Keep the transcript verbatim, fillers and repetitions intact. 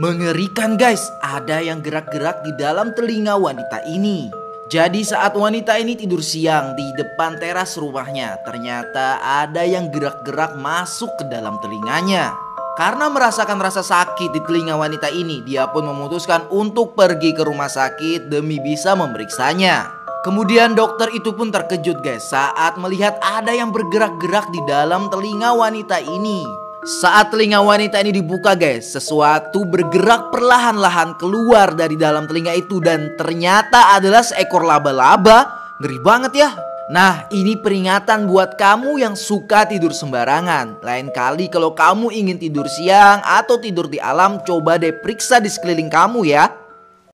Mengerikan guys, ada yang gerak-gerak di dalam telinga wanita ini. Jadi saat wanita ini tidur siang di depan teras rumahnya, ternyata ada yang gerak-gerak masuk ke dalam telinganya. Karena merasakan rasa sakit di telinga wanita ini, dia pun memutuskan untuk pergi ke rumah sakit demi bisa memeriksanya. Kemudian dokter itu pun terkejut guys saat melihat ada yang bergerak-gerak di dalam telinga wanita ini. Saat telinga wanita ini dibuka guys, sesuatu bergerak perlahan-lahan keluar dari dalam telinga itu dan ternyata adalah seekor laba-laba. Ngeri banget ya. Nah, ini peringatan buat kamu yang suka tidur sembarangan. Lain kali kalau kamu ingin tidur siang atau tidur di alam, coba deh periksa di sekeliling kamu ya.